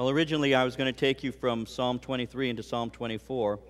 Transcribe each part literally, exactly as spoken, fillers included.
Well, originally I was going to take you from Psalm twenty-three into Psalm twenty-four,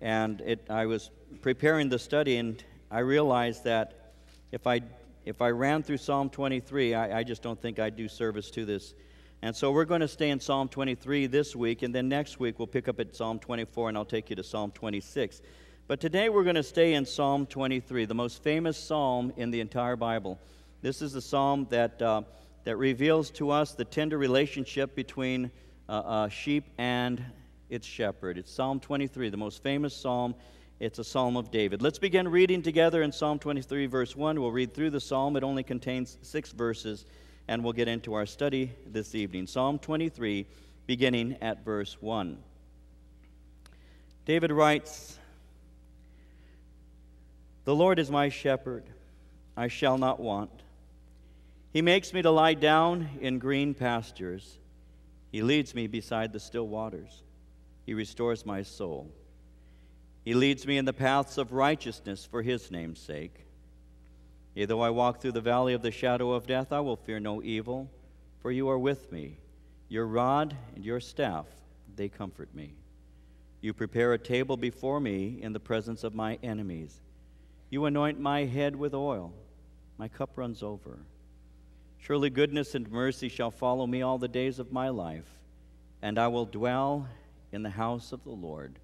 and it, I was preparing the study, and I realized that if I if I ran through Psalm twenty-three, I, I just don't think I'd do service to this. And so we're going to stay in Psalm twenty-three this week, and then next week we'll pick up at Psalm twenty-four, and I'll take you to Psalm twenty-six. But today we're going to stay in Psalm twenty-three, the most famous psalm in the entire Bible. This is the psalm that uh, that reveals to us the tender relationship between uh, a sheep and its shepherd. It's Psalm twenty-three, the most famous psalm. It's a psalm of David. Let's begin reading together in Psalm twenty-three, verse one. We'll read through the psalm. It only contains six verses, and we'll get into our study this evening. Psalm twenty-three, beginning at verse one. David writes, "The Lord is my shepherd, I shall not want. He makes me to lie down in green pastures. He leads me beside the still waters. He restores my soul. He leads me in the paths of righteousness for his name's sake. Yea, though I walk through the valley of the shadow of death, I will fear no evil, for you are with me. Your rod and your staff, they comfort me. You prepare a table before me in the presence of my enemies. You anoint my head with oil. My cup runs over. Surely goodness and mercy shall follow me all the days of my life, and I will dwell in the house of the Lord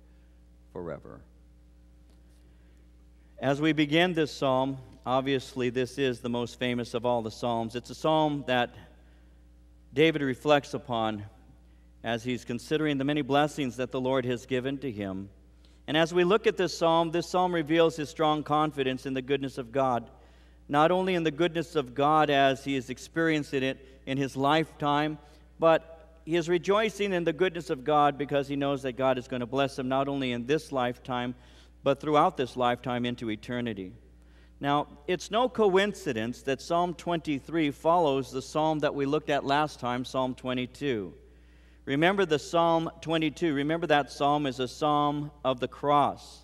forever." As we begin this psalm, obviously this is the most famous of all the psalms. It's a psalm that David reflects upon as he's considering the many blessings that the Lord has given to him. And as we look at this psalm, this psalm reveals his strong confidence in the goodness of God, not only in the goodness of God as he is experiencing it in his lifetime, but he is rejoicing in the goodness of God because he knows that God is going to bless him not only in this lifetime, but throughout this lifetime into eternity. Now, it's no coincidence that Psalm twenty-three follows the psalm that we looked at last time, Psalm twenty-two. Remember the Psalm twenty-two. Remember that psalm is a psalm of the cross.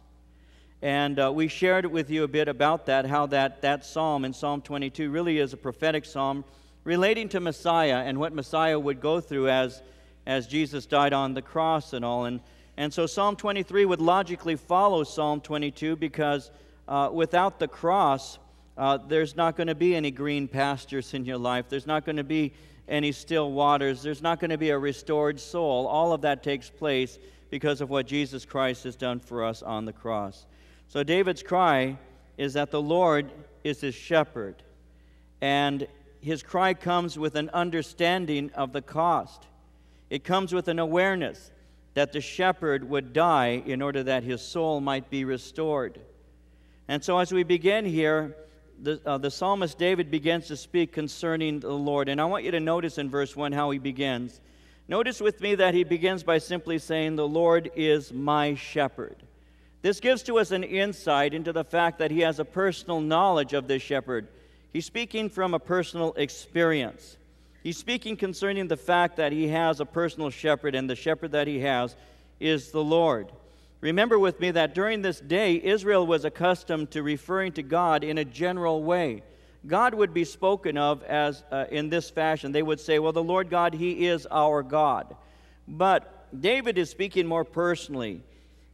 And uh, we shared with you a bit about that, how that, that psalm in Psalm twenty-two really is a prophetic psalm relating to Messiah and what Messiah would go through as, as Jesus died on the cross and all. And, and so Psalm twenty-three would logically follow Psalm twenty-two because uh, without the cross, uh, there's not going to be any green pastures in your life. There's not going to be any still waters. There's not going to be a restored soul. All of that takes place because of what Jesus Christ has done for us on the cross. So David's cry is that the Lord is his shepherd, and his cry comes with an understanding of the cost. It comes with an awareness that the shepherd would die in order that his soul might be restored. And so as we begin here, The, uh, the psalmist David begins to speak concerning the Lord. And I want you to notice in verse one how he begins. Notice with me that he begins by simply saying, "The Lord is my shepherd." This gives to us an insight into the fact that he has a personal knowledge of this shepherd. He's speaking from a personal experience. He's speaking concerning the fact that he has a personal shepherd, and the shepherd that he has is the Lord. Remember with me that during this day, Israel was accustomed to referring to God in a general way. God would be spoken of as uh, in this fashion. They would say, "Well, the Lord God, He is our God." But David is speaking more personally,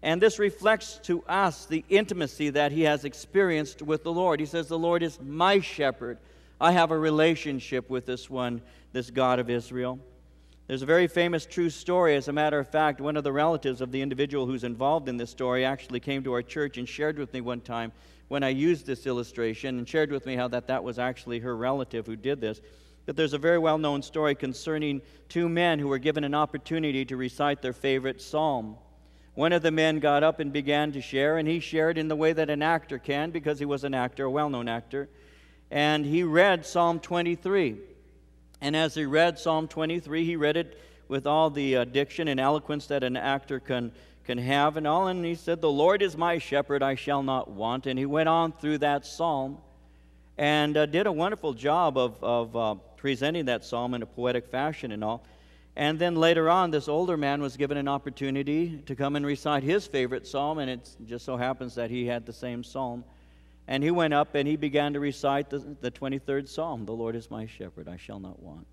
and this reflects to us the intimacy that he has experienced with the Lord. He says, "The Lord is my shepherd. I have a relationship with this one, this God of Israel." There's a very famous true story. As a matter of fact, one of the relatives of the individual who's involved in this story actually came to our church and shared with me one time when I used this illustration, and shared with me how that that was actually her relative who did this. But there's a very well-known story concerning two men who were given an opportunity to recite their favorite psalm. One of the men got up and began to share, and he shared in the way that an actor can, because he was an actor, a well-known actor. And he read Psalm twenty-three. And as he read Psalm twenty-three, he read it with all the uh, diction and eloquence that an actor can, can have and all. And he said, "The Lord is my shepherd, I shall not want." And he went on through that psalm and uh, did a wonderful job of, of uh, presenting that psalm in a poetic fashion and all. And then later on, this older man was given an opportunity to come and recite his favorite psalm. And it just so happens that he had the same psalm. And he went up and he began to recite the, the twenty-third Psalm, "The Lord is my shepherd, I shall not want."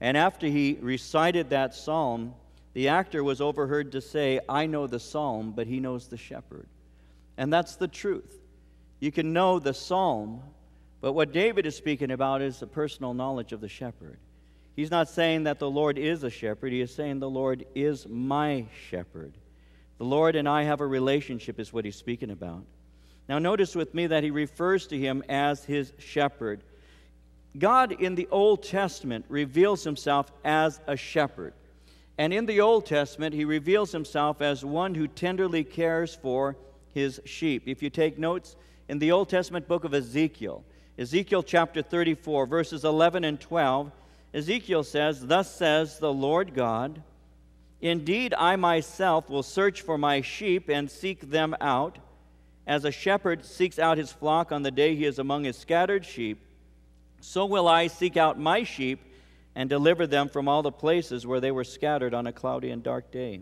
And after he recited that psalm, the actor was overheard to say, "I know the psalm, but he knows the shepherd." And that's the truth. You can know the psalm, but what David is speaking about is the personal knowledge of the shepherd. He's not saying that the Lord is a shepherd. He is saying the Lord is my shepherd. The Lord and I have a relationship is what he's speaking about. Now notice with me that he refers to him as his shepherd. God in the Old Testament reveals himself as a shepherd. And in the Old Testament, he reveals himself as one who tenderly cares for his sheep. If you take notes, in the Old Testament book of Ezekiel, Ezekiel chapter thirty-four, verses eleven and twelve, Ezekiel says, "Thus says the Lord God, indeed I myself will search for my sheep and seek them out, as a shepherd seeks out his flock on the day he is among his scattered sheep. So will I seek out my sheep and deliver them from all the places where they were scattered on a cloudy and dark day."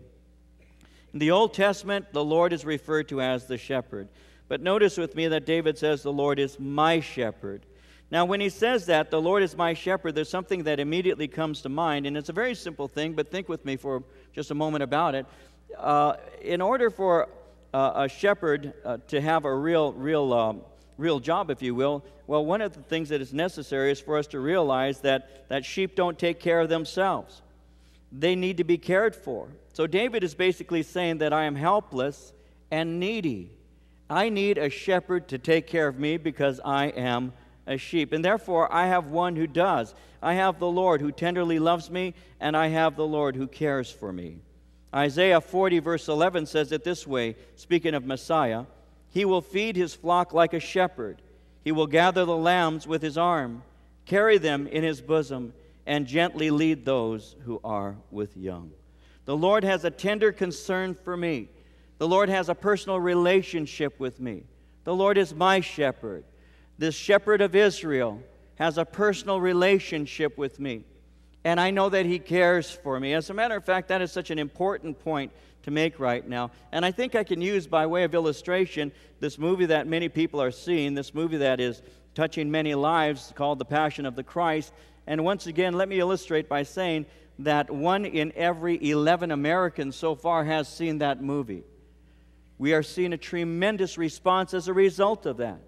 In the Old Testament, the Lord is referred to as the shepherd. But notice with me that David says, "The Lord is my shepherd." Now, when he says that, "The Lord is my shepherd," there's something that immediately comes to mind, and it's a very simple thing, but think with me for just a moment about it. Uh, in order for uh, a shepherd uh, to have a real, real... Um, real job, if you will, well, one of the things that is necessary is for us to realize that, that sheep don't take care of themselves. They need to be cared for. So David is basically saying that I am helpless and needy. I need a shepherd to take care of me because I am a sheep. And therefore, I have one who does. I have the Lord who tenderly loves me, and I have the Lord who cares for me. Isaiah forty, verse eleven says it this way, speaking of Messiah, "He will feed his flock like a shepherd. He will gather the lambs with his arm, carry them in his bosom, and gently lead those who are with young." The Lord has a tender concern for me. The Lord has a personal relationship with me. The Lord is my shepherd. This shepherd of Israel has a personal relationship with me, and I know that he cares for me. As a matter of fact, that is such an important point to make right now. And I think I can use, by way of illustration, this movie that many people are seeing, this movie that is touching many lives called The Passion of the Christ. And once again, let me illustrate by saying that one in every eleven Americans so far has seen that movie. We are seeing a tremendous response as a result of that.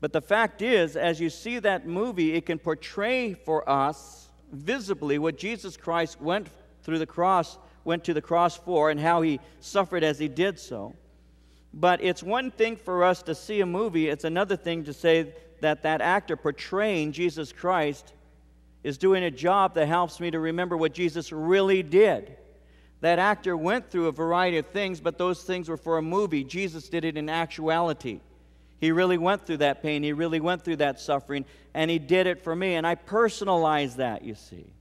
But the fact is, as you see that movie, it can portray for us visibly what Jesus Christ went through the cross went to the cross for and how he suffered as he did so. But it's one thing for us to see a movie. It's another thing to say that that actor portraying Jesus Christ is doing a job that helps me to remember what Jesus really did. That actor went through a variety of things, but those things were for a movie. Jesus did it in actuality. He really went through that pain. He really went through that suffering, and he did it for me. And I personalize that, you see.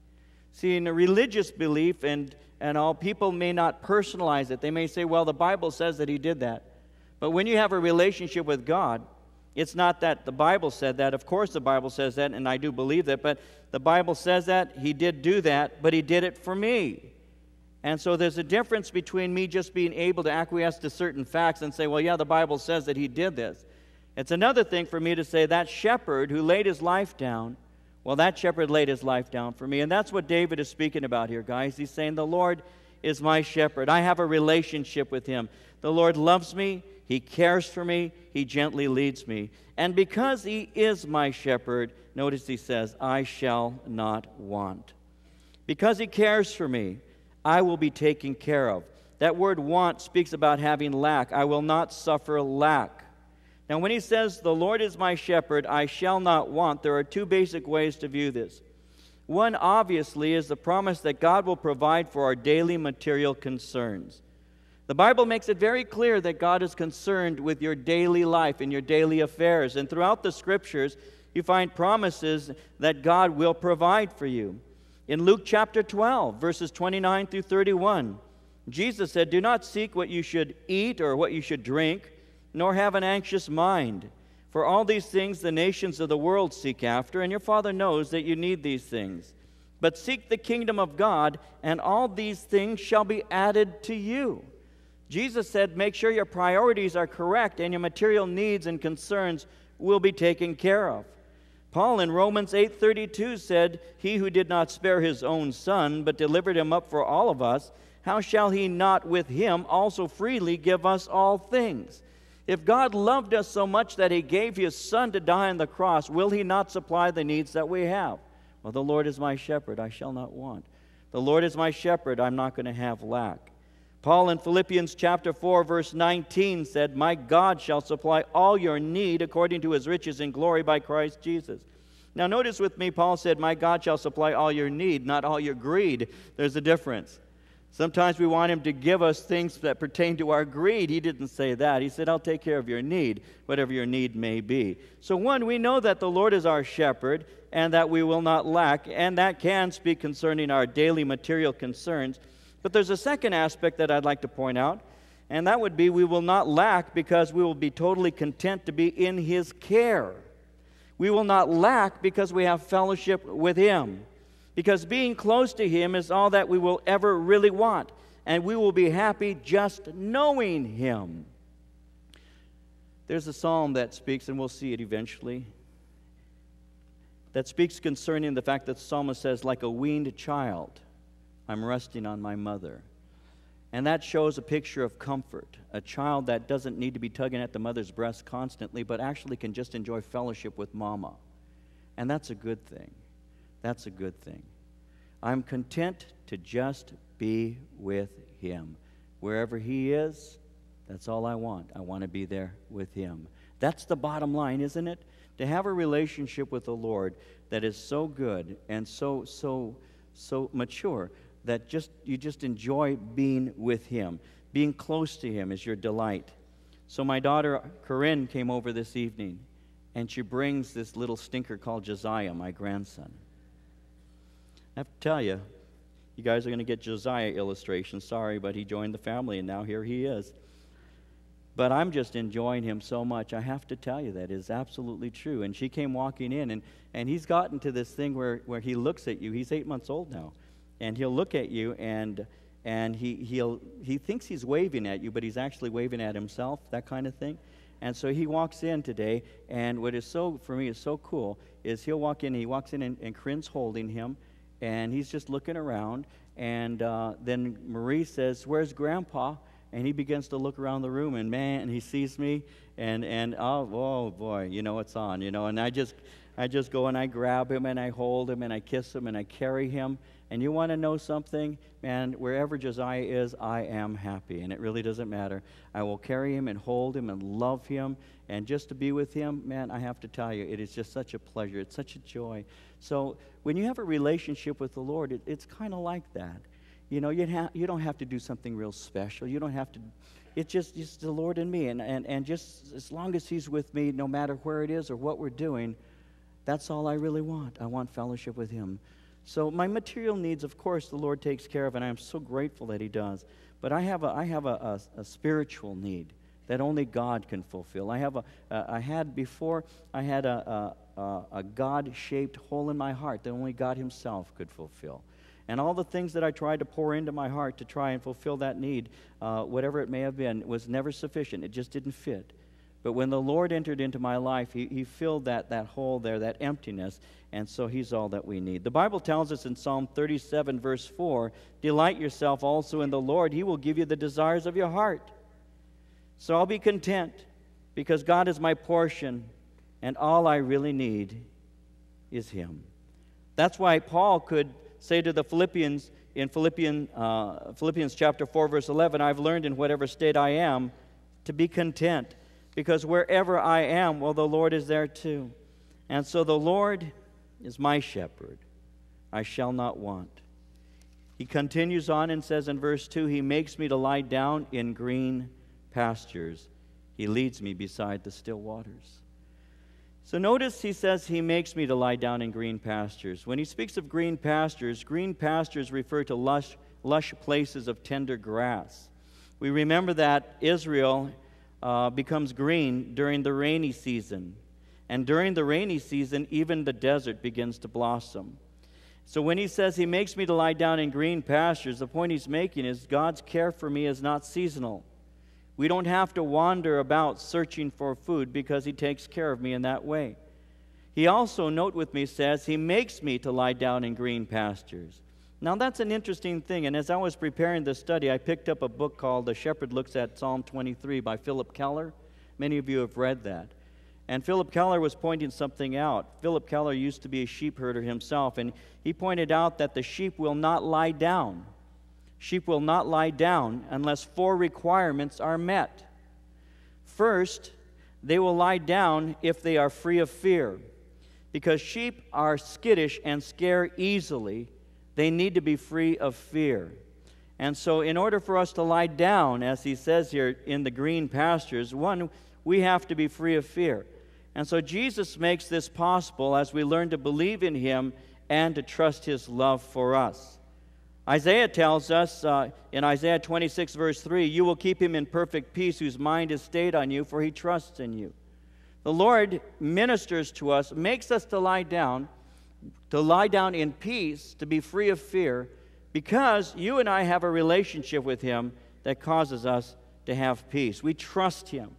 See, in a religious belief and And all people may not personalize it. They may say, well, the Bible says that he did that. But when you have a relationship with God, it's not that the Bible said that. Of course the Bible says that, and I do believe that. But the Bible says that, he did do that, but he did it for me. And so there's a difference between me just being able to acquiesce to certain facts and say, well, yeah, the Bible says that he did this. It's another thing for me to say that shepherd who laid his life down, well, that shepherd laid his life down for me. And that's what David is speaking about here, guys. He's saying, the Lord is my shepherd. I have a relationship with him. The Lord loves me. He cares for me. He gently leads me. And because he is my shepherd, notice he says, I shall not want. Because he cares for me, I will be taken care of. That word want speaks about having lack. I will not suffer lack. Now, when he says, the Lord is my shepherd, I shall not want, there are two basic ways to view this. One, obviously, is the promise that God will provide for our daily material concerns. The Bible makes it very clear that God is concerned with your daily life and your daily affairs. And throughout the Scriptures, you find promises that God will provide for you. In Luke chapter twelve, verses twenty-nine through thirty-one, Jesus said, do not seek what you should eat or what you should drink, nor have an anxious mind. For all these things the nations of the world seek after, and your Father knows that you need these things. But seek the kingdom of God, and all these things shall be added to you. Jesus said, make sure your priorities are correct, and your material needs and concerns will be taken care of. Paul in Romans eight thirty-two said, "He who did not spare his own son, but delivered him up for all of us, how shall he not with him also freely give us all things?" If God loved us so much that he gave his son to die on the cross, will he not supply the needs that we have? Well, the Lord is my shepherd, I shall not want. The Lord is my shepherd, I'm not going to have lack. Paul in Philippians chapter four, verse nineteen said, "My God shall supply all your need according to his riches in glory by Christ Jesus." Now notice with me, Paul said, "My God shall supply all your need," not all your greed. There's a difference. Sometimes we want him to give us things that pertain to our greed. He didn't say that. He said, "I'll take care of your need, whatever your need may be." So one, we know that the Lord is our shepherd and that we will not lack, and that can speak concerning our daily material concerns. But there's a second aspect that I'd like to point out, and that would be we will not lack because we will be totally content to be in his care. We will not lack because we have fellowship with him. Because being close to him is all that we will ever really want, and we will be happy just knowing him. There's a psalm that speaks, and we'll see it eventually, that speaks concerning the fact that the psalmist says, "Like a weaned child, I'm resting on my mother." And that shows a picture of comfort, a child that doesn't need to be tugging at the mother's breast constantly, but actually can just enjoy fellowship with mama. And that's a good thing. That's a good thing. I'm content to just be with him. Wherever he is, that's all I want. I want to be there with him. That's the bottom line, isn't it? To have a relationship with the Lord that is so good and so, so, so mature that just you just enjoy being with him. Being close to him is your delight. So my daughter Corinne came over this evening, and she brings this little stinker called Josiah, my grandson. I have to tell you, you guys are going to get Josiah illustrations. Sorry, but he joined the family, and now here he is. But I'm just enjoying him so much. I have to tell you that is absolutely true. And she came walking in, and, and he's gotten to this thing where, where he looks at you. He's eight months old now, and he'll look at you, and and he he'll he thinks he's waving at you, but he's actually waving at himself, that kind of thing. And so he walks in today, and what is so, for me, is so cool is he'll walk in, he walks in, and, and Corinne's holding him, and he's just looking around, and uh, then Marie says, "Where's Grandpa?" And he begins to look around the room, and man, he sees me, and and oh, oh boy, you know it's on, you know. And I just, I just go and I grab him and I hold him and I kiss him and I carry him. And you want to know something, man? Wherever Josiah is, I am happy, and it really doesn't matter. I will carry him and hold him and love him, and just to be with him, man, I have to tell you, it is just such a pleasure. It's such a joy. So when you have a relationship with the Lord, it, it's kind of like that. You know, you, ha- you don't have to do something real special. You don't have to. It's just it's the Lord and me, and, and, and just as long as he's with me, no matter where it is or what we're doing, that's all I really want. I want fellowship with him. So my material needs, of course, the Lord takes care of, and I am so grateful that he does. But I have a, I have a, a, a spiritual need that only God can fulfill. I have a, a I had before, I had a, a, a God-shaped hole in my heart that only God himself could fulfill. And all the things that I tried to pour into my heart to try and fulfill that need, uh, whatever it may have been, was never sufficient. It just didn't fit. But when the Lord entered into my life, he, he filled that, that hole there, that emptiness, and so he's all that we need. The Bible tells us in Psalm thirty-seven, verse four, "Delight yourself also in the Lord. He will give you the desires of your heart." So I'll be content because God is my portion, and all I really need is him. That's why Paul could say to the Philippians in Philippians, uh, Philippians chapter four, verse eleven, "I've learned in whatever state I am to be content, because wherever I am, well, the Lord is there too. And so the Lord is my shepherd. I shall not want." He continues on and says in verse two, "He makes me to lie down in green pastures. He leads me beside the still waters." So notice he says, "He makes me to lie down in green pastures." When he speaks of green pastures, green pastures refer to lush, lush places of tender grass. We remember that Israel Uh, becomes green during the rainy season. And during the rainy season, even the desert begins to blossom. So when he says, "He makes me to lie down in green pastures," the point he's making is God's care for me is not seasonal. We don't have to wander about searching for food because he takes care of me in that way. He also, note with me, says, he makes me to lie down in green pastures. Now that's an interesting thing, and as I was preparing this study, I picked up a book called The Shepherd Looks at Psalm twenty-three by Philip Keller. Many of you have read that. And Philip Keller was pointing something out. Philip Keller used to be a sheep herder himself, and he pointed out that the sheep will not lie down. Sheep will not lie down unless four requirements are met. First, they will lie down if they are free of fear. Because sheep are skittish and scare easily, they need to be free of fear. And so in order for us to lie down, as he says here, in the green pastures, one, we have to be free of fear. And so Jesus makes this possible as we learn to believe in him and to trust his love for us. Isaiah tells us uh, in Isaiah twenty-six verse three, you will keep him in perfect peace whose mind is stayed on you, for he trusts in you. The Lord ministers to us, makes us to lie down, to lie down in peace, to be free of fear, because you and I have a relationship with him that causes us to have peace. We trust him.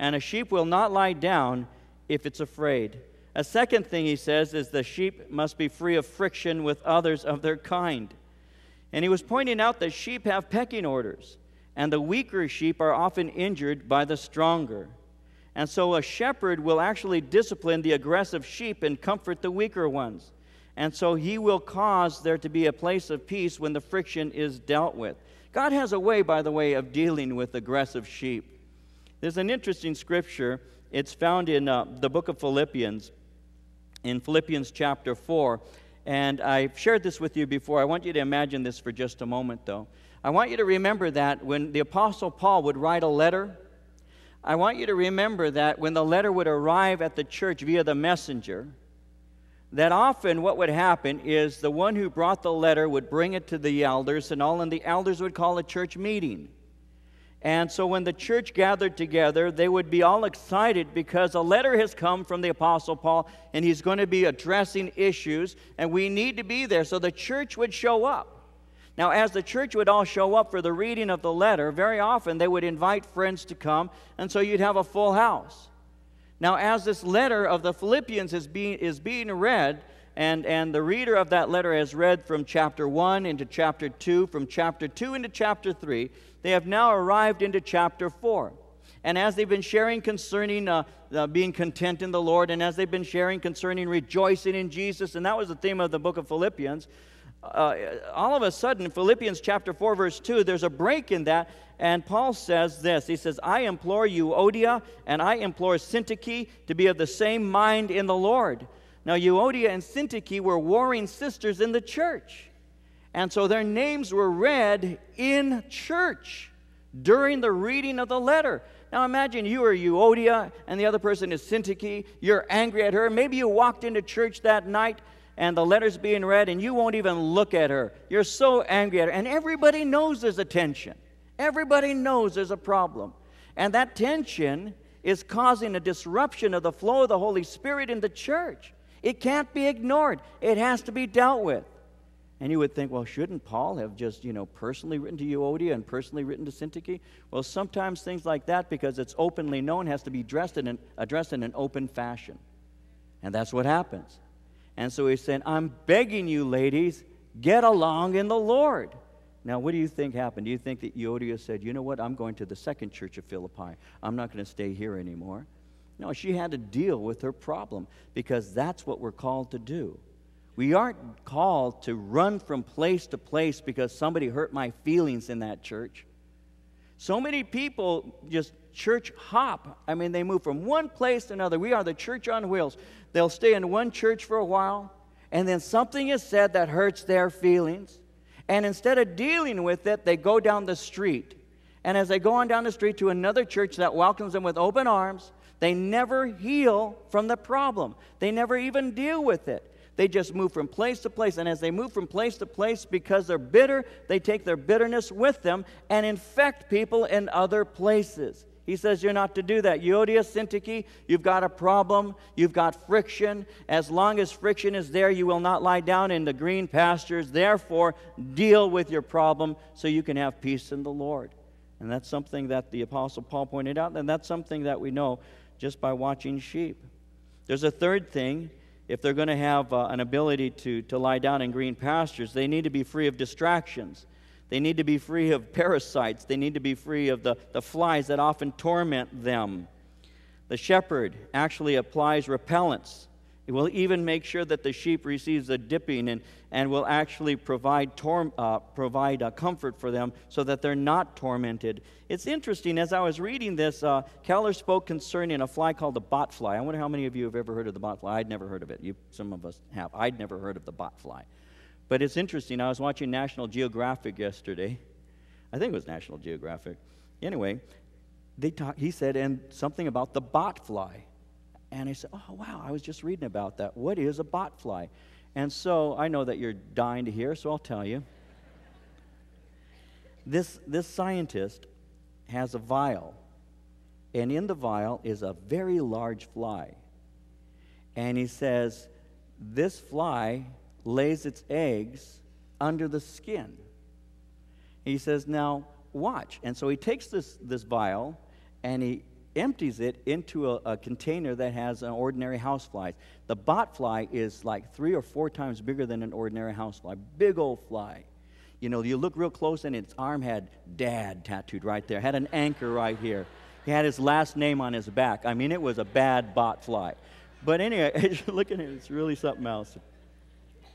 And a sheep will not lie down if it's afraid. A second thing he says is the sheep must be free of friction with others of their kind. And he was pointing out that sheep have pecking orders, and the weaker sheep are often injured by the stronger. And so a shepherd will actually discipline the aggressive sheep and comfort the weaker ones. And so he will cause there to be a place of peace when the friction is dealt with. God has a way, by the way, of dealing with aggressive sheep. There's an interesting scripture. It's found in uh, the book of Philippians, in Philippians chapter four. And I've shared this with you before. I want you to imagine this for just a moment, though. I want you to remember that when the Apostle Paul would write a letter, I want you to remember that when the letter would arrive at the church via the messenger, that often what would happen is the one who brought the letter would bring it to the elders and all, and the elders would call a church meeting. And so when the church gathered together, they would be all excited because a letter has come from the Apostle Paul, and he's going to be addressing issues, and we need to be there. So the church would show up. Now, as the church would all show up for the reading of the letter, very often they would invite friends to come, and so you'd have a full house. Now, as this letter of the Philippians is being, is being read, and, and the reader of that letter has read from chapter one into chapter two, from chapter two into chapter three, they have now arrived into chapter four. And as they've been sharing concerning uh, uh, being content in the Lord, and as they've been sharing concerning rejoicing in Jesus, and that was the theme of the book of Philippians, Uh, all of a sudden, Philippians chapter four, verse two, there's a break in that, and Paul says this. He says, I implore you, Euodia, and I implore Syntyche to be of the same mind in the Lord. Now, Euodia and Syntyche were warring sisters in the church, and so their names were read in church during the reading of the letter. Now, imagine you are Euodia, and the other person is Syntyche. You're angry at her. Maybe you walked into church that night, and the letter's being read, and you won't even look at her. You're so angry at her. And everybody knows there's a tension. Everybody knows there's a problem. And that tension is causing a disruption of the flow of the Holy Spirit in the church. It can't be ignored. It has to be dealt with. And you would think, well, shouldn't Paul have just, you know, personally written to Euodia and personally written to Syntyche? Well, sometimes things like that, because it's openly known, has to be addressed in an, addressed in an open fashion. And that's what happens. And so he's saying, I'm begging you, ladies, get along in the Lord. Now, what do you think happened? Do you think that Euodia said, you know what, I'm going to the second church of Philippi. I'm not going to stay here anymore. No, she had to deal with her problem, because that's what we're called to do. We aren't called to run from place to place because somebody hurt my feelings in that church. So many people just church hop. I mean, they move from one place to another. We are the church on wheels. They'll stay in one church for a while, and then something is said that hurts their feelings. And instead of dealing with it, they go down the street. And as they go on down the street to another church that welcomes them with open arms, they never heal from the problem. They never even deal with it. They just move from place to place, and as they move from place to place, because they're bitter, they take their bitterness with them and infect people in other places. He says you're not to do that. Euodia, Syntyche, you've got a problem. You've got friction. As long as friction is there, you will not lie down in the green pastures. Therefore, deal with your problem so you can have peace in the Lord. And that's something that the Apostle Paul pointed out, and that's something that we know just by watching sheep. There's a third thing if they're going to have uh, an ability to, to lie down in green pastures, they need to be free of distractions. They need to be free of parasites. They need to be free of the, the flies that often torment them. The shepherd actually applies repellents. It will even make sure that the sheep receives a dipping and, and will actually provide, tor- uh, provide uh, comfort for them so that they're not tormented. It's interesting, as I was reading this, uh, Keller spoke concerning a fly called the bot fly. I wonder how many of you have ever heard of the bot fly. I'd never heard of it. You, some of us have. I'd never heard of the bot fly. But it's interesting. I was watching National Geographic yesterday. I think it was National Geographic. Anyway, they talk, he said and something about the bot fly. And I said, oh, wow, I was just reading about that. What is a bot fly? And so I know that you're dying to hear, so I'll tell you. This, this scientist has a vial, and in the vial is a very large fly. And he says, this fly lays its eggs under the skin. He says, now watch. And so he takes this, this vial, and he empties it into a, a container that has an ordinary housefly. The botfly is like three or four times bigger than an ordinary housefly. Big old fly. You know, you look real close and its arm had Dad tattooed right there. Had an anchor right here. He had his last name on his back. I mean, it was a bad botfly. But anyway, as you're looking at it, it's really something else.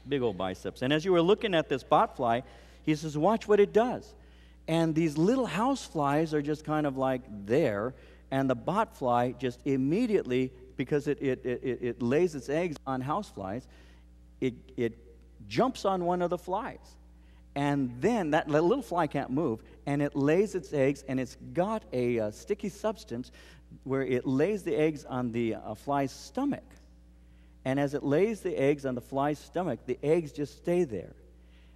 Big old biceps. And as you were looking at this botfly, he says, watch what it does. And these little houseflies are just kind of like there. And the botfly just immediately, because it, it, it, it lays its eggs on houseflies, it, it jumps on one of the flies. And then that little fly can't move, and it lays its eggs, and it's got a uh, sticky substance where it lays the eggs on the uh, fly's stomach. And as it lays the eggs on the fly's stomach, the eggs just stay there.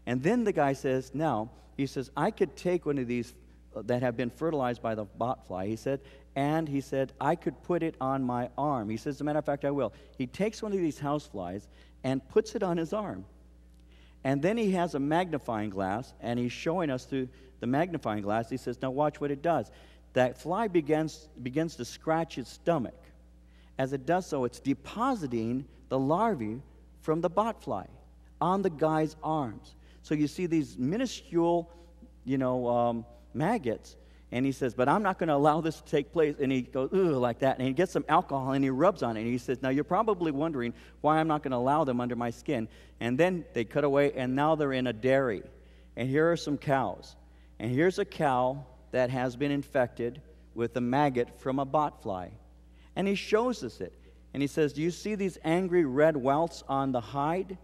And then the guy says, now, he says, I could take one of these that have been fertilized by the botfly, he said, and he said, I could put it on my arm. He says, as a matter of fact, I will. He takes one of these houseflies and puts it on his arm. And then he has a magnifying glass, and he's showing us through the magnifying glass. He says, now watch what it does. That fly begins, begins to scratch his stomach. As it does so, it's depositing the larvae from the botfly on the guy's arms. So you see these minuscule, you know, um, maggots, and he says, but I'm not going to allow this to take place. And he goes, ooh, like that, and he gets some alcohol and he rubs on it, and he says, now you're probably wondering why I'm not going to allow them under my skin. And then they cut away, and now they're in a dairy, and here are some cows, and here's a cow that has been infected with a maggot from a botfly, and he shows us it, and he says, do you see these angry red welts on the hide?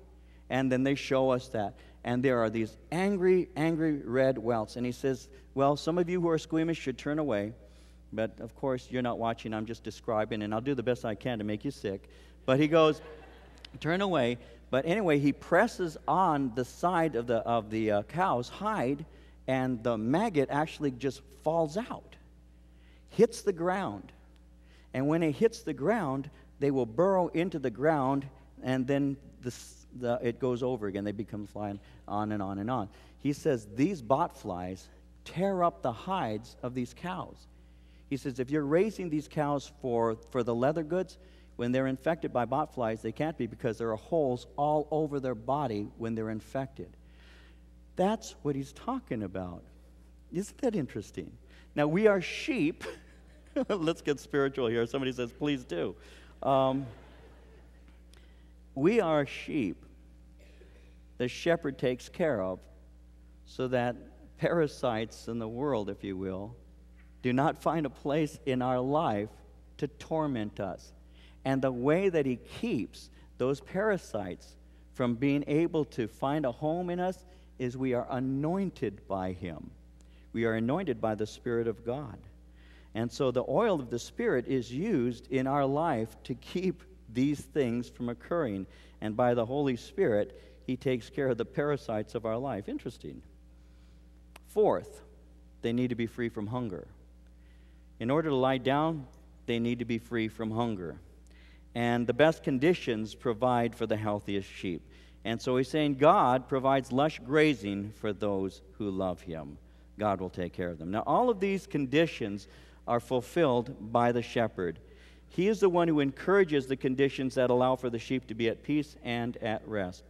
And then they show us that. And there are these angry, angry red welts. And he says, well, some of you who are squeamish should turn away. But, of course, you're not watching. I'm just describing, and I'll do the best I can to make you sick. But he goes, turn away. But anyway, he presses on the side of the, of the uh, cow's hide, and the maggot actually just falls out, hits the ground. And when it hits the ground, they will burrow into the ground, and then the The, it goes over again. They become flying on and on and on. He says these botflies tear up the hides of these cows. He says if you're raising these cows for, for the leather goods, when they're infected by botflies, they can't be, because there are holes all over their body when they're infected. That's what he's talking about. Isn't that interesting? Now, we are sheep. Let's get spiritual here. Somebody says, please do. Um, we are sheep the shepherd takes care of, so that parasites in the world, if you will, do not find a place in our life to torment us. And the way that he keeps those parasites from being able to find a home in us is we are anointed by him. We are anointed by the Spirit of God. And so the oil of the Spirit is used in our life to keep these things from occurring. And by the Holy Spirit, he takes care of the parasites of our life. Interesting. Fourth, they need to be free from hunger. In order to lie down, they need to be free from hunger. And the best conditions provide for the healthiest sheep. And so he's saying God provides lush grazing for those who love him. God will take care of them. Now, all of these conditions are fulfilled by the shepherd. He is the one who encourages the conditions that allow for the sheep to be at peace and at rest.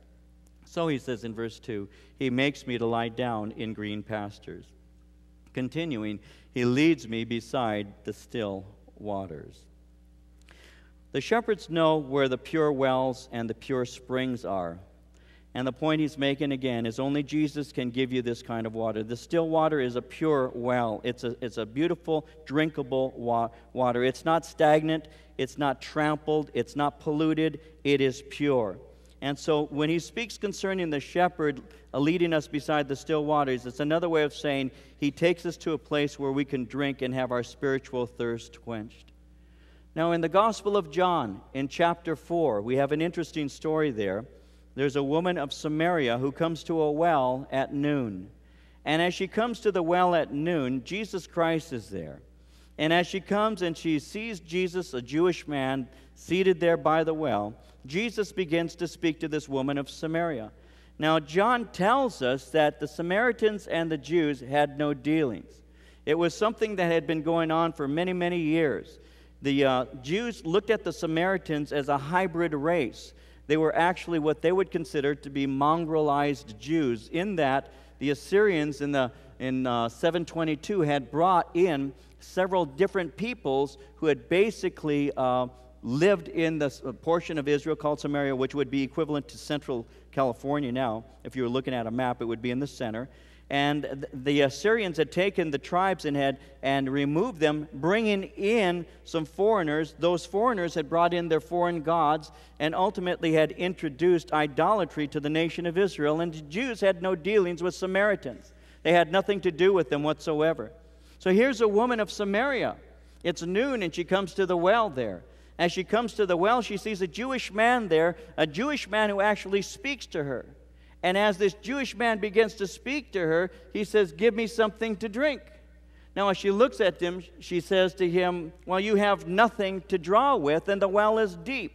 So he says in verse two, he makes me to lie down in green pastures. Continuing, he leads me beside the still waters. The shepherds know where the pure wells and the pure springs are. And the point he's making again is only Jesus can give you this kind of water. The still water is a pure well. It's a, it's a beautiful, drinkable wa- water. It's not stagnant. It's not trampled. It's not polluted. It is pure. And so when he speaks concerning the shepherd leading us beside the still waters, it's another way of saying he takes us to a place where we can drink and have our spiritual thirst quenched. Now in the Gospel of John, in chapter four, we have an interesting story there. There's a woman of Samaria who comes to a well at noon. And as she comes to the well at noon, Jesus Christ is there. And as she comes and she sees Jesus, a Jewish man, seated there by the well, Jesus begins to speak to this woman of Samaria. Now, John tells us that the Samaritans and the Jews had no dealings. It was something that had been going on for many, many years. The uh, Jews looked at the Samaritans as a hybrid race. They were actually what they would consider to be mongrelized Jews, in that the Assyrians in the in uh, seven twenty-two had brought in several different peoples who had basically uh, lived in the portion of Israel called Samaria, which would be equivalent to central California now. If you were looking at a map, it would be in the center. And the Assyrians had taken the tribes and had and removed them, bringing in some foreigners. Those foreigners had brought in their foreign gods and ultimately had introduced idolatry to the nation of Israel. And the Jews had no dealings with Samaritans. They had nothing to do with them whatsoever. So here's a woman of Samaria. It's noon and she comes to the well there. As she comes to the well, she sees a Jewish man there, a Jewish man who actually speaks to her. And as this Jewish man begins to speak to her, he says, "Give me something to drink." Now, as she looks at him, she says to him, "Well, you have nothing to draw with, and the well is deep."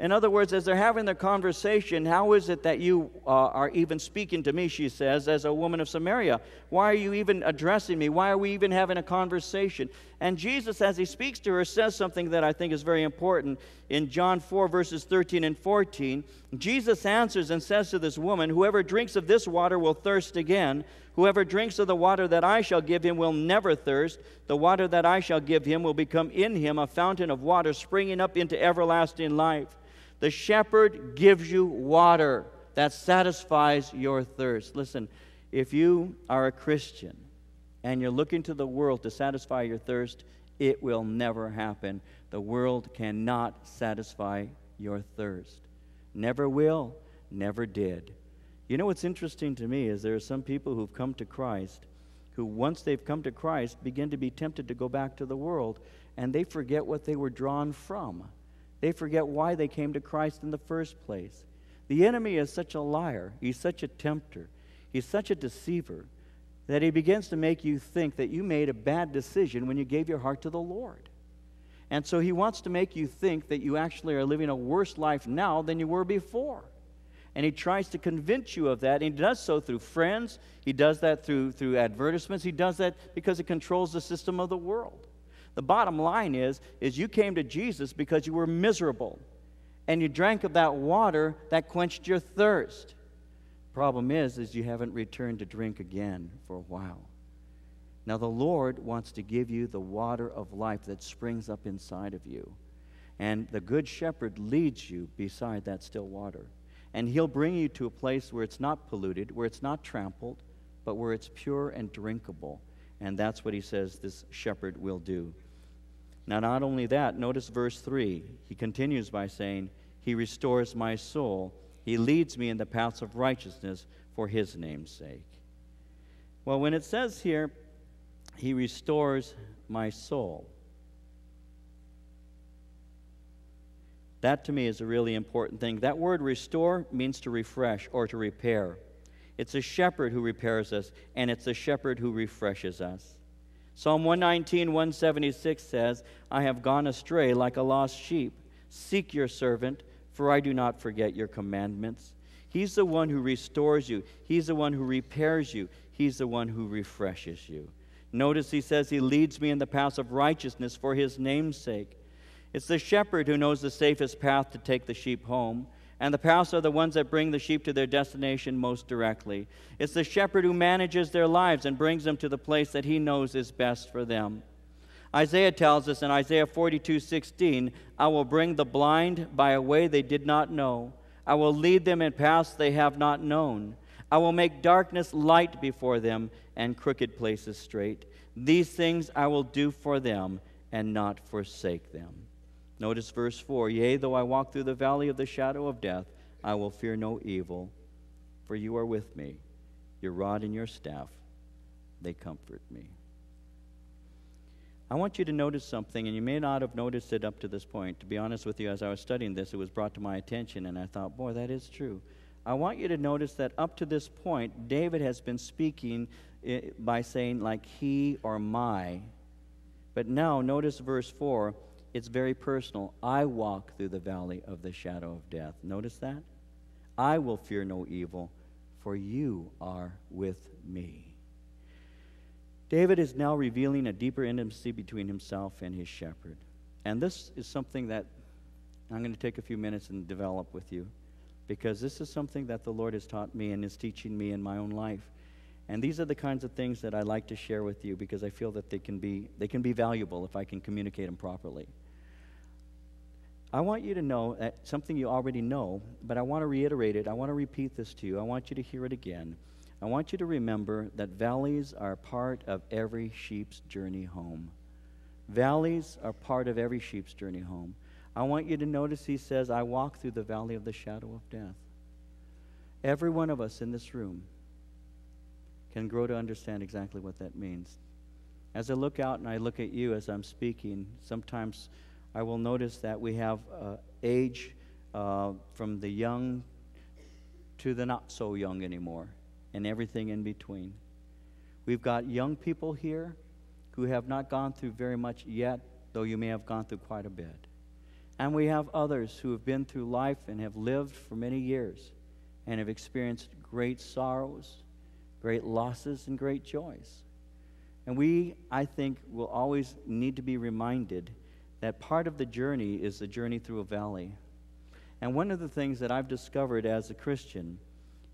In other words, as they're having their conversation, "How is it that you uh, are even speaking to me," she says, "as a woman of Samaria? Why are you even addressing me? Why are we even having a conversation?" And Jesus, as he speaks to her, says something that I think is very important. In John four, verses thirteen and fourteen, Jesus answers and says to this woman, "Whoever drinks of this water will thirst again. Whoever drinks of the water that I shall give him will never thirst. The water that I shall give him will become in him a fountain of water springing up into everlasting life." The shepherd gives you water that satisfies your thirst. Listen, if you are a Christian and you're looking to the world to satisfy your thirst, it will never happen. The world cannot satisfy your thirst. Never will, never did. You know what's interesting to me is there are some people who've come to Christ who, once they've come to Christ, begin to be tempted to go back to the world, and they forget what they were drawn from. They forget why they came to Christ in the first place. The enemy is such a liar. He's such a tempter. He's such a deceiver that he begins to make you think that you made a bad decision when you gave your heart to the Lord. And so he wants to make you think that you actually are living a worse life now than you were before. And he tries to convince you of that. And he does so through friends. He does that through, through advertisements. He does that because it controls the system of the world. The bottom line is, is you came to Jesus because you were miserable, and you drank of that water that quenched your thirst. Problem is, is you haven't returned to drink again for a while. Now the Lord wants to give you the water of life that springs up inside of you. And the Good Shepherd leads you beside that still water. And he'll bring you to a place where it's not polluted, where it's not trampled, but where it's pure and drinkable. And that's what he says this shepherd will do. Now, not only that, notice verse three. He continues by saying, "He restores my soul. He leads me in the paths of righteousness for his name's sake." Well, when it says here, "He restores my soul," that to me is a really important thing. That word "restore" means to refresh or to repair. It's a shepherd who repairs us, and it's a shepherd who refreshes us. Psalm one nineteen, one seventy-six says, "I have gone astray like a lost sheep. Seek your servant, for I do not forget your commandments." He's the one who restores you. He's the one who repairs you. He's the one who refreshes you. Notice he says, "He leads me in the paths of righteousness for his name's sake." It's the shepherd who knows the safest path to take the sheep home, and the paths are the ones that bring the sheep to their destination most directly. It's the shepherd who manages their lives and brings them to the place that he knows is best for them. Isaiah tells us in Isaiah forty-two sixteen, "I will bring the blind by a way they did not know. I will lead them in paths they have not known. I will make darkness light before them and crooked places straight. These things I will do for them and not forsake them." Notice verse four, "Yea, though I walk through the valley of the shadow of death, I will fear no evil, for you are with me. Your rod and your staff, they comfort me." I want you to notice something, and you may not have noticed it up to this point. To be honest with you, as I was studying this, it was brought to my attention, and I thought, boy, that is true. I want you to notice that up to this point, David has been speaking by saying, like, he or my. But now, notice verse four. It's very personal. "I walk through the valley of the shadow of death." Notice that? "I will fear no evil, for you are with me." David is now revealing a deeper intimacy between himself and his shepherd. And this is something that I'm going to take a few minutes and develop with you, because this is something that the Lord has taught me and is teaching me in my own life. And these are the kinds of things that I like to share with you, because I feel that they can be, they can be valuable if I can communicate them properly. I want you to know that something you already know, but I want to reiterate it. I want to repeat this to you. I want you to hear it again. I want you to remember that valleys are part of every sheep's journey home. Valleys are part of every sheep's journey home. I want you to notice he says, "I walk through the valley of the shadow of death." Every one of us in this room can grow to understand exactly what that means. As I look out and I look at you as I'm speaking, sometimes I will notice that we have uh, age uh, from the young to the not so young anymore, and everything in between. We've got young people here who have not gone through very much yet, though you may have gone through quite a bit. And we have others who have been through life and have lived for many years and have experienced great sorrows, great losses, and great joys. And we, I think, will always need to be reminded that part of the journey is the journey through a valley. And one of the things that I've discovered as a Christian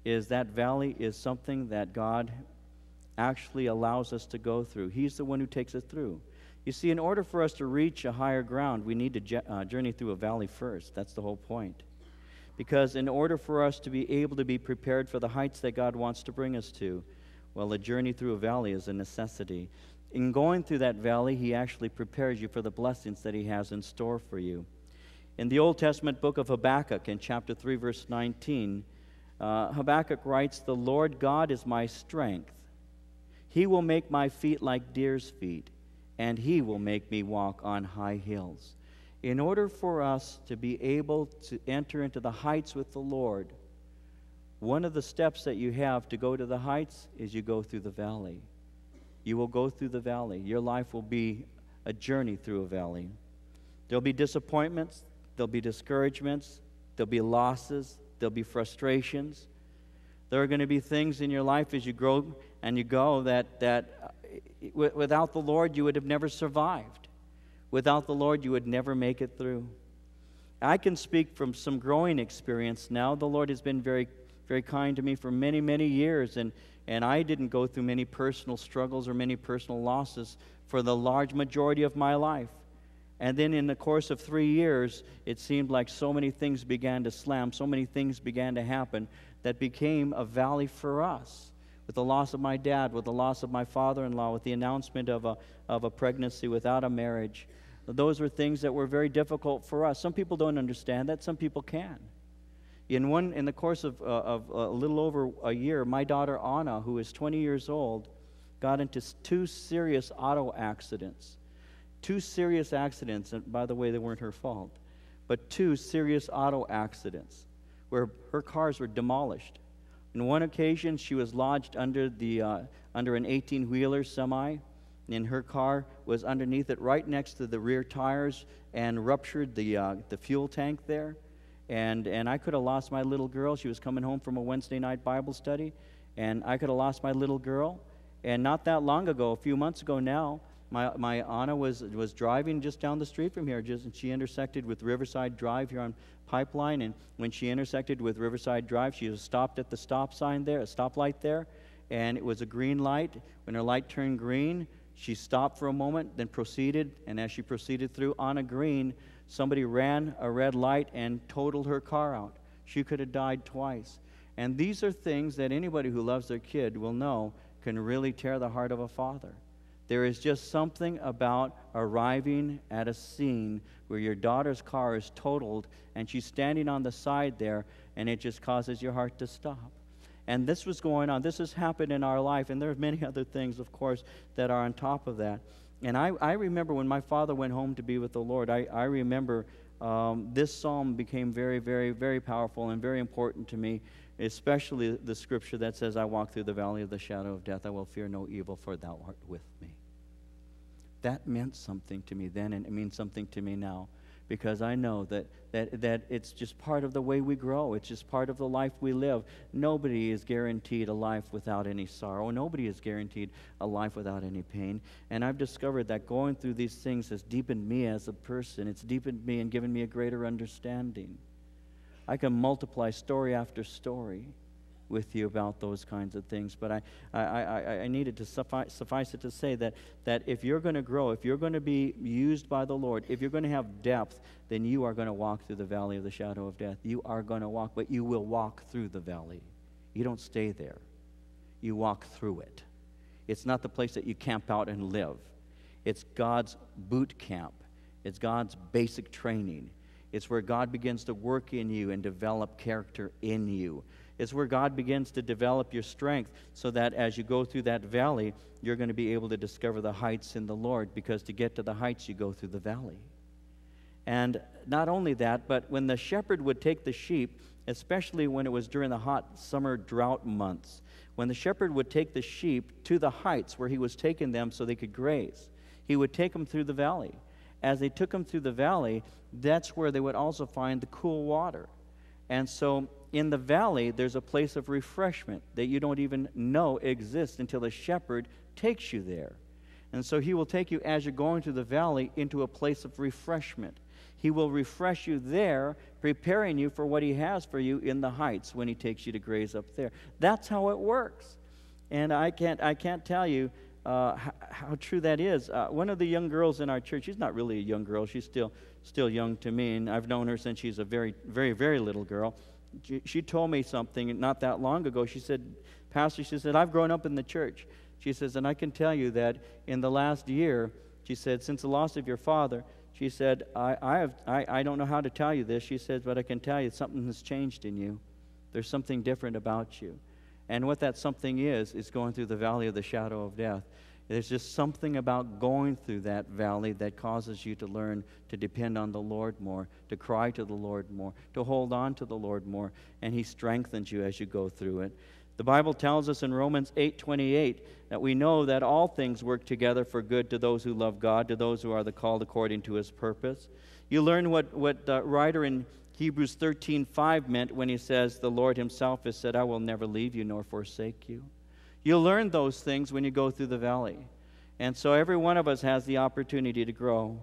is that valley is something that God actually allows us to go through. He's the one who takes us through. You see, in order for us to reach a higher ground, we need to uh, journey through a valley first. That's the whole point. Because in order for us to be able to be prepared for the heights that God wants to bring us to, well, a journey through a valley is a necessity. In going through that valley, he actually prepares you for the blessings that he has in store for you. In the Old Testament book of Habakkuk, in chapter three, verse nineteen, uh, Habakkuk writes, "The Lord God is my strength. He will make my feet like deer's feet, and he will make me walk on high hills." In order for us to be able to enter into the heights with the Lord, one of the steps that you have to go to the heights is you go through the valley. You will go through the valley. Your life will be a journey through a valley. There'll be disappointments. There'll be discouragements. There'll be losses. There'll be frustrations. There are going to be things in your life as you grow and you go that, that without the Lord you would have never survived. Without the Lord, you would never make it through. I can speak from some growing experience now. The Lord has been very, very kind to me for many, many years, and, and I didn't go through many personal struggles or many personal losses for the large majority of my life. And then in the course of three years, it seemed like so many things began to slam, so many things began to happen that became a valley for us. With the loss of my dad, with the loss of my father-in-law, with the announcement of a, of a pregnancy without a marriage, those were things that were very difficult for us. Some people don't understand that. Some people can. In one, in the course of, uh, of a little over a year, my daughter Anna, who is twenty years old, got into two serious auto accidents. Two serious accidents, and by the way, they weren't her fault, but two serious auto accidents where her cars were demolished. On one occasion, she was lodged under, the, uh, under an eighteen-wheeler semi, and her car was underneath it right next to the rear tires and ruptured the, uh, the fuel tank there. And, and I could have lost my little girl. She was coming home from a Wednesday night Bible study, and I could have lost my little girl. And not that long ago, a few months ago now, My, my Anna was, was driving just down the street from here, just, and she intersected with Riverside Drive here on Pipeline, and when she intersected with Riverside Drive, she was stopped at the stop sign there, a stoplight there, and it was a green light. When her light turned green, she stopped for a moment, then proceeded, and as she proceeded through on a green, somebody ran a red light and totaled her car out. She could have died twice. And these are things that anybody who loves their kid will know can really tear the heart of a father. There is just something about arriving at a scene where your daughter's car is totaled and she's standing on the side there, and it just causes your heart to stop. And this was going on. This has happened in our life, and there are many other things, of course, that are on top of that. And I, I remember when my father went home to be with the Lord, I, I remember um, this psalm became very, very, very powerful and very important to me, especially the scripture that says, I walk through the valley of the shadow of death, I will fear no evil, for thou art with me. That meant something to me then, and it means something to me now, because I know that, that, that it's just part of the way we grow. It's just part of the life we live. Nobody is guaranteed a life without any sorrow. Nobody is guaranteed a life without any pain. And I've discovered that going through these things has deepened me as a person. It's deepened me and given me a greater understanding. I can multiply story after story with you about those kinds of things, but I, I, I, I needed to suffice, suffice it to say that, that if you're going to grow, if you're going to be used by the Lord, if you're going to have depth, then you are going to walk through the valley of the shadow of death. You are going to walk, but you will walk through the valley. You don't stay there. You walk through it. It's not the place that you camp out and live. It's God's boot camp. It's God's basic training. It's where God begins to work in you and develop character in you. It's where God begins to develop your strength so that as you go through that valley, you're going to be able to discover the heights in the Lord, because to get to the heights, you go through the valley. And not only that, but when the shepherd would take the sheep, especially when it was during the hot summer drought months, when the shepherd would take the sheep to the heights where he was taking them so they could graze, he would take them through the valley. As they took them through the valley, that's where they would also find the cool water. And so in the valley, there's a place of refreshment that you don't even know exists until the shepherd takes you there. And so he will take you as you're going through the valley into a place of refreshment. He will refresh you there, preparing you for what he has for you in the heights when he takes you to graze up there. That's how it works. And I can't, I can't tell you uh, how, how true that is. Uh, one of the young girls in our church, she's not really a young girl. She's still, still young to me, and I've known her since she's a very, very, very little girl. She told me something not that long ago. She said, Pastor, she said, I've grown up in the church. She says, and I can tell you that in the last year, she said, since the loss of your father, she said, I, I, have, I, I don't know how to tell you this. She says, but I can tell you something has changed in you. There's something different about you. And what that something is, is going through the valley of the shadow of death. There's just something about going through that valley that causes you to learn to depend on the Lord more, to cry to the Lord more, to hold on to the Lord more, and he strengthens you as you go through it. The Bible tells us in Romans eight twenty-eight that we know that all things work together for good to those who love God, to those who are the called according to his purpose. You learn what, what the writer in Hebrews thirteen five meant when he says, the Lord himself has said, I will never leave you nor forsake you. You'll learn those things when you go through the valley. And so every one of us has the opportunity to grow.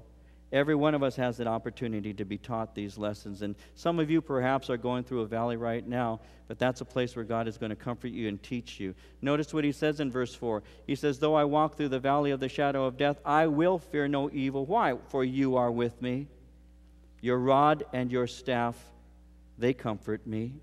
Every one of us has an opportunity to be taught these lessons. And some of you perhaps are going through a valley right now, but that's a place where God is going to comfort you and teach you. Notice what he says in verse four. He says, though I walk through the valley of the shadow of death, I will fear no evil. Why? For you are with me. Your rod and your staff, they comfort me.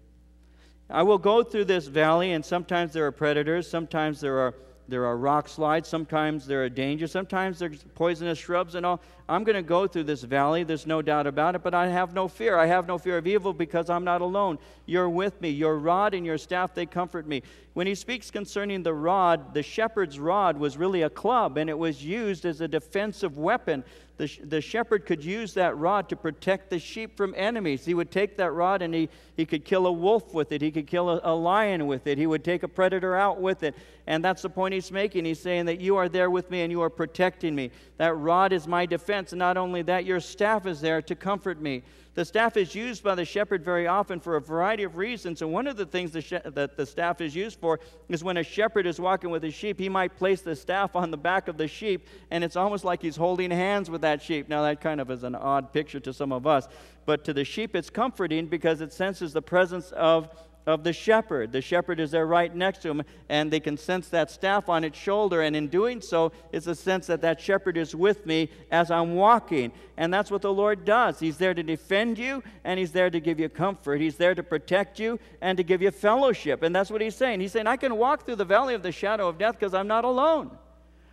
I will go through this valley, and sometimes there are predators, sometimes there are, there are rock slides, sometimes there are dangers, sometimes there's poisonous shrubs and all. I'm going to go through this valley, there's no doubt about it, but I have no fear. I have no fear of evil because I'm not alone. You're with me. Your rod and your staff, they comfort me. When he speaks concerning the rod, the shepherd's rod was really a club, and it was used as a defensive weapon the, the shepherd could use that rod to protect the sheep from enemies. He would take that rod and he, he could kill a wolf with it. He could kill a, a lion with it. He would take a predator out with it. And that's the point he's making. He's saying that you are there with me and you are protecting me. That rod is my defense. And not only that, your staff is there to comfort me. The staff is used by the shepherd very often for a variety of reasons. And one of the things the she- that the staff is used for is when a shepherd is walking with his sheep, he might place the staff on the back of the sheep, and it's almost like he's holding hands with that sheep. Now, that kind of is an odd picture to some of us. But to the sheep, it's comforting because it senses the presence of of the shepherd. The shepherd is there right next to him, and they can sense that staff on its shoulder, and in doing so, it's a sense that that shepherd is with me as I'm walking. And that's what the Lord does. He's there to defend you, and he's there to give you comfort. He's there to protect you and to give you fellowship. And that's what he's saying. He's saying, I can walk through the valley of the shadow of death because I'm not alone.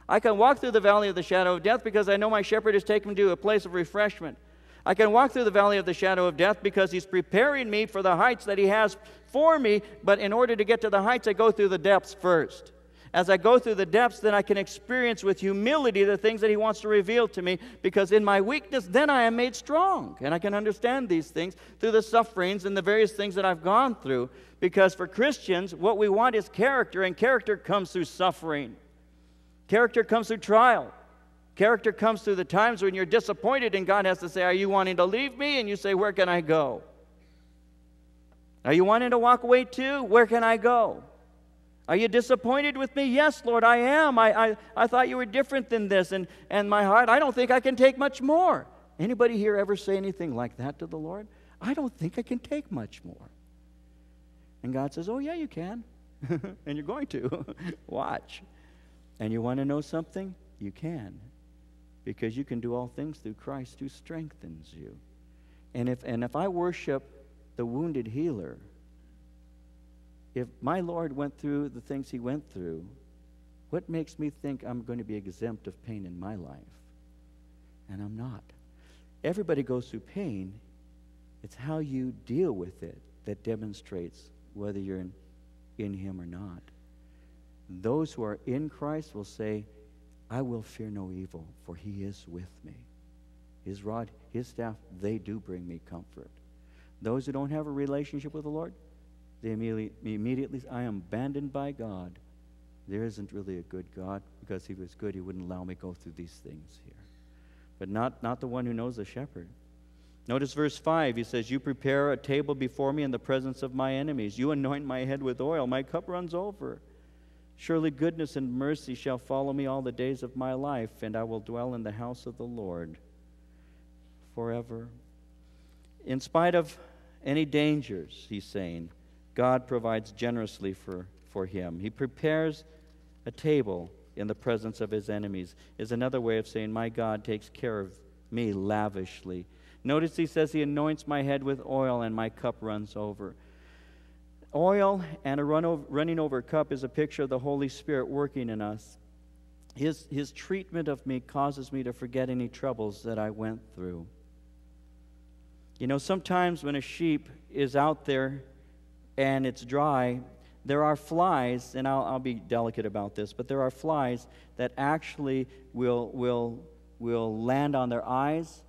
I can walk through the valley of the shadow of death because I know my shepherd is taking me to a place of refreshment. I can walk through the valley of the shadow of death because he's preparing me for the heights that he has for me, but in order to get to the heights, I go through the depths first. As I go through the depths, then I can experience with humility the things that he wants to reveal to me, because in my weakness, then I am made strong, and I can understand these things through the sufferings and the various things that I've gone through, because for Christians, what we want is character, and character comes through suffering. Character comes through trial. Character comes through the times when you're disappointed and God has to say, are you wanting to leave me? And you say, where can I go? Are you wanting to walk away too? Where can I go? Are you disappointed with me? Yes, Lord, I am. I, I, I thought you were different than this. And, and my heart, I don't think I can take much more. Anybody here ever say anything like that to the Lord? I don't think I can take much more. And God says, oh, yeah, you can. And you're going to. Watch. And you want to know something? You can. Because you can do all things through Christ who strengthens you. And if and if I worship the wounded healer, if my Lord went through the things he went through, what makes me think I'm going to be exempt of pain in my life? And I'm not. Everybody goes through pain. It's how you deal with it that demonstrates whether you're in, in him or not. Those who are in Christ will say, I will fear no evil, for he is with me. His rod, his staff, they do bring me comfort. Those who don't have a relationship with the Lord, they immediately, immediately I am abandoned by God. There isn't really a good God, because if he was good, he wouldn't allow me to go through these things here. But not, not the one who knows the shepherd. Notice verse five. He says, you prepare a table before me in the presence of my enemies. You anoint my head with oil. My cup runs over. Surely goodness and mercy shall follow me all the days of my life, and I will dwell in the house of the Lord forever. In spite of any dangers, he's saying, God provides generously for, for him. He prepares a table in the presence of his enemies, is another way of saying, my God takes care of me lavishly. Notice he says, he anoints my head with oil, and my cup runs over. Oil and a run over, running over cup is a picture of the Holy Spirit working in us. His, his treatment of me causes me to forget any troubles that I went through. You know, sometimes when a sheep is out there and it's dry, there are flies, and I'll, I'll be delicate about this, but there are flies that actually will, will, will land on their eyes,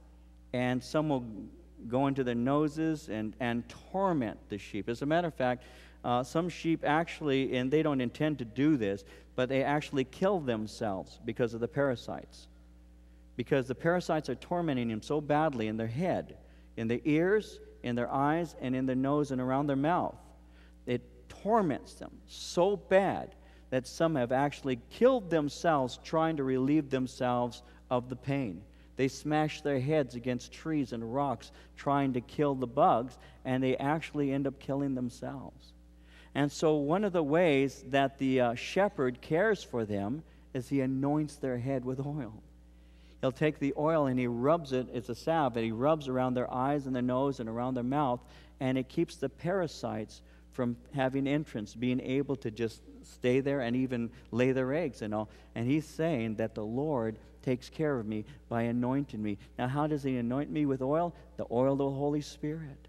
and some will go into their noses and, and torment the sheep. As a matter of fact, uh, some sheep actually, and they don't intend to do this, but they actually kill themselves because of the parasites. Because the parasites are tormenting them so badly in their head, in their ears, in their eyes, and in their nose and around their mouth. It torments them so bad that some have actually killed themselves trying to relieve themselves of the pain. They smash their heads against trees and rocks trying to kill the bugs, and they actually end up killing themselves. And so one of the ways that the uh, shepherd cares for them is he anoints their head with oil. He'll take the oil and he rubs it, it's a salve, and he rubs around their eyes and their nose and around their mouth, and it keeps the parasites from having entrance, being able to just stay there and even lay their eggs and all. And he's saying that the Lord takes care of me by anointing me. Now, how does he anoint me with oil? The oil of the Holy Spirit,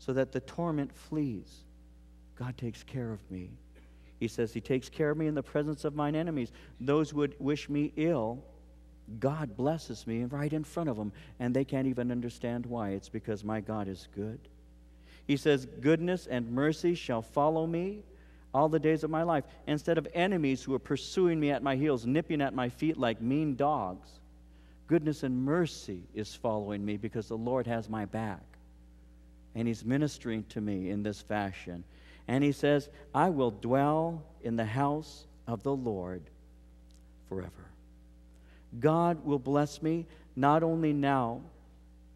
so that the torment flees. God takes care of me. He says he takes care of me in the presence of mine enemies. Those who would wish me ill, God blesses me right in front of them, and they can't even understand why. It's because my God is good. He says, goodness and mercy shall follow me all the days of my life, instead of enemies who are pursuing me at my heels, nipping at my feet like mean dogs. Goodness and mercy is following me because the Lord has my back, and he's ministering to me in this fashion. And he says, I will dwell in the house of the Lord forever. God will bless me not only now,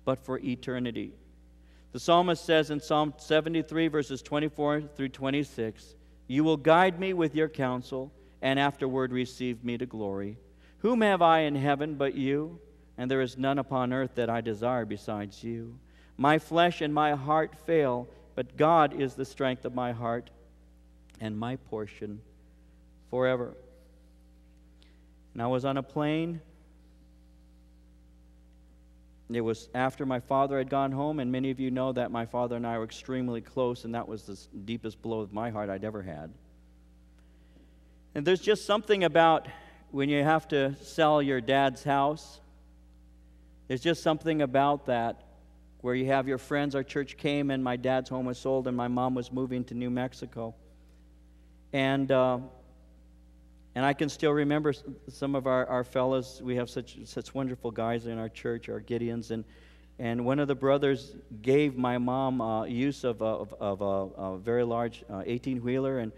but for eternity. The psalmist says in Psalm seventy-three, verses twenty-four through twenty-six, you will guide me with your counsel, and afterward receive me to glory. Whom have I in heaven but you? And there is none upon earth that I desire besides you. My flesh and my heart fail, but God is the strength of my heart and my portion forever. And I was on a plane. It was after my father had gone home, and many of you know that my father and I were extremely close, and that was the deepest blow of my heart I'd ever had. And there's just something about when you have to sell your dad's house, there's just something about that where you have your friends. Our church came, and my dad's home was sold, and my mom was moving to New Mexico. And uh, and I can still remember some of our, our fellows. We have such such wonderful guys in our church, our Gideons, and and one of the brothers gave my mom uh, use of a, of, of a, a very large eighteen-wheeler, uh, and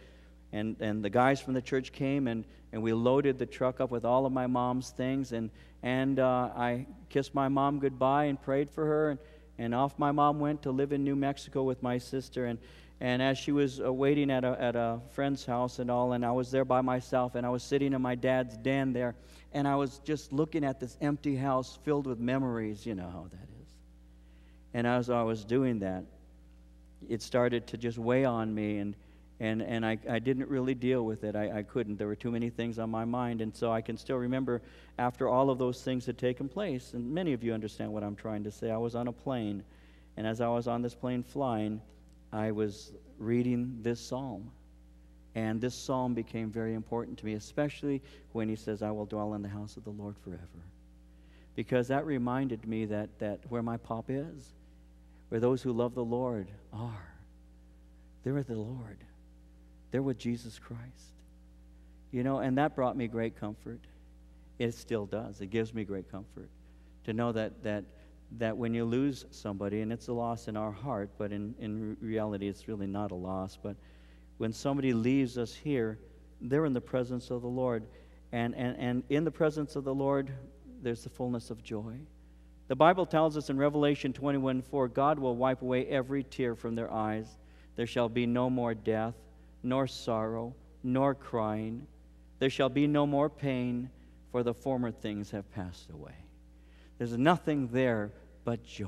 and and the guys from the church came, and and we loaded the truck up with all of my mom's things, and and uh, I kissed my mom goodbye and prayed for her, and and off my mom went to live in New Mexico with my sister. And. And as she was uh, waiting at a, at a friend's house and all, and I was there by myself, and I was sitting in my dad's den there, and I was just looking at this empty house filled with memories. You know how that is. And as I was doing that, it started to just weigh on me, and and, and I, I didn't really deal with it. I, I couldn't. There were too many things on my mind. And so I can still remember after all of those things had taken place, and many of you understand what I'm trying to say. I was on a plane, and as I was on this plane flying, I was reading this psalm, and this psalm became very important to me, especially when he says, I will dwell in the house of the Lord forever, because that reminded me that, that where my pop is, where those who love the Lord are, they're with the Lord. They're with Jesus Christ. You know, and that brought me great comfort. It still does. It gives me great comfort to know that that that when you lose somebody, and it's a loss in our heart, but in, in reality it's really not a loss, but when somebody leaves us here, they're in the presence of the Lord. And, and, and in the presence of the Lord, there's the fullness of joy. The Bible tells us in Revelation twenty-one four, God will wipe away every tear from their eyes. There shall be no more death, nor sorrow, nor crying. There shall be no more pain, for the former things have passed away. There's nothing there but joy.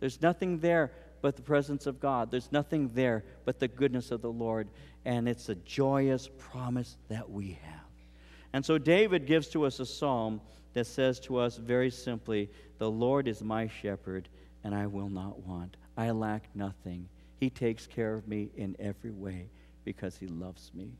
There's nothing there but the presence of God. There's nothing there but the goodness of the Lord. And it's a joyous promise that we have. And so David gives to us a psalm that says to us very simply, the Lord is my shepherd, and I will not want. I lack nothing. He takes care of me in every way because he loves me.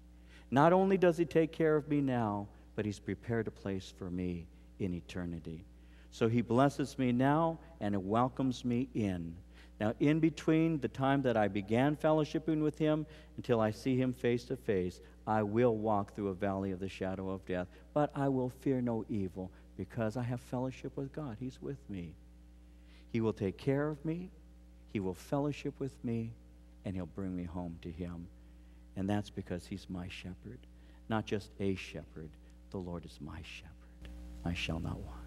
Not only does he take care of me now, but he's prepared a place for me in eternity. So he blesses me now and welcomes me in. Now, in between the time that I began fellowshipping with him until I see him face to face, I will walk through a valley of the shadow of death, but I will fear no evil because I have fellowship with God. He's with me. He will take care of me. He will fellowship with me, and he'll bring me home to him. And that's because he's my shepherd, not just a shepherd. The Lord is my shepherd. I shall not want.